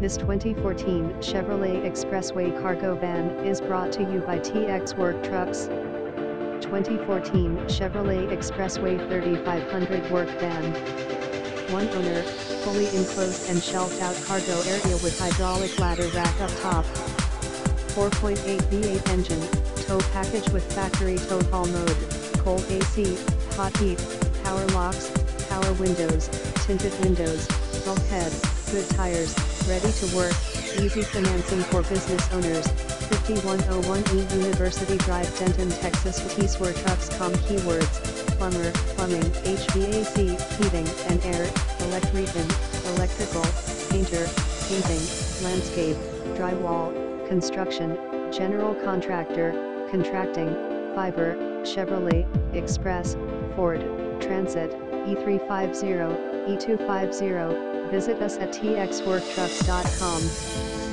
This 2014 Chevrolet Expressway cargo van is brought to you by TX Work Trucks. 2014 Chevrolet Expressway 3500 work van. One owner, fully enclosed and shelved out cargo area with hydraulic ladder rack up top. 4.8 V8 engine, tow package with factory tow haul mode, cold AC, hot heat, power locks, power windows, tinted windows, bulkhead, good tires, ready to work, easy financing for business owners. 5101 E University Drive, Denton, Texas. Txworktrucks.com. Keywords: plumber, plumbing, HVAC, heating and air, electrician, electrical, painter, painting, landscape, drywall, construction, general contractor, contracting, fiber, Chevrolet Express, Ford Transit, E350, E250. Visit us at TXWorkTrucks.com.